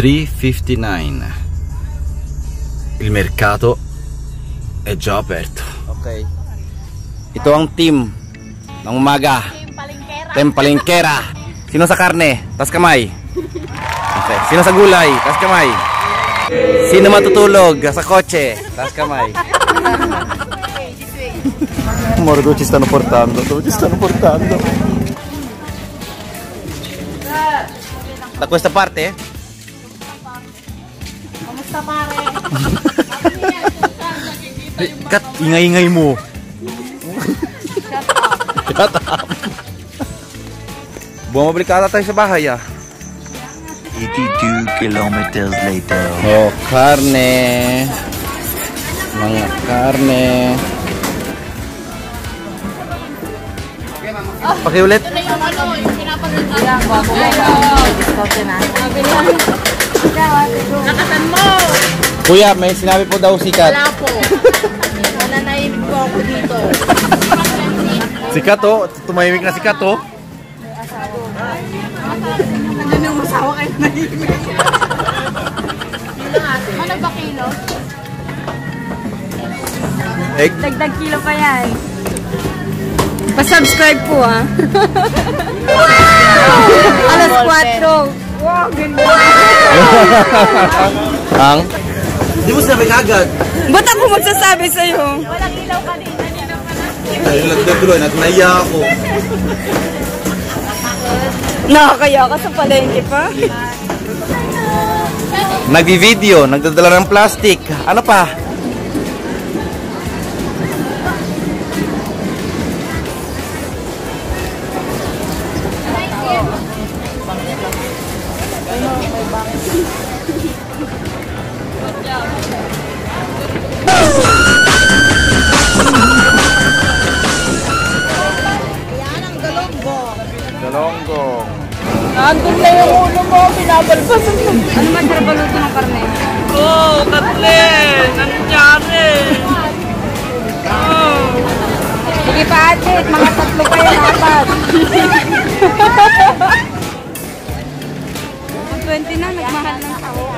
3,59. Il mercato è già aperto. Ok. Ito ang team ng umaga. Team palengkera. Sino sa karne? Tas kamay. Okay. Sino sa gulay? Tas kamay. Sino matutulog sa kotse? Tas kamay. Amore, dove ci stanno portando? Dove ci stanno portando? Da questa parte? Kamusta pare? Kat, ingay-ingay mo. Shut up. Bumabalik ata tayo sa bahay, ah. 82 kilometers later. Oh, karne. Mga karne. Pakiulit. Kuya, may sinabi po daw sikat. Wala po. Wala, naibig po ako dito. Sikat o? Tumahimik na sikat o? May asawa. Ano yung masawa kayo naibig? Ano ba kilo? Dagdag kilo pa yan. Pa-subscribe po, ha? Wow! Alas 4. Wow, ganda. Ang? Hindi mo sinabi agad. Ba't ako magsasabi sa'yo? Walang ilaw kanina. Nagdagloy, nagmaya ako. Nakakaya ka sa palengke pa? Nag-video, nagdadala ng plastic. Ano pa? Andun na yung ulo mo, pinabalbasan mo. Ano man trabaluto ng karne? Oh, karne! Nangyari! Oh! Sige pa atit, mga tatlo kayo, apat. 20 na, nagmahal ng tao.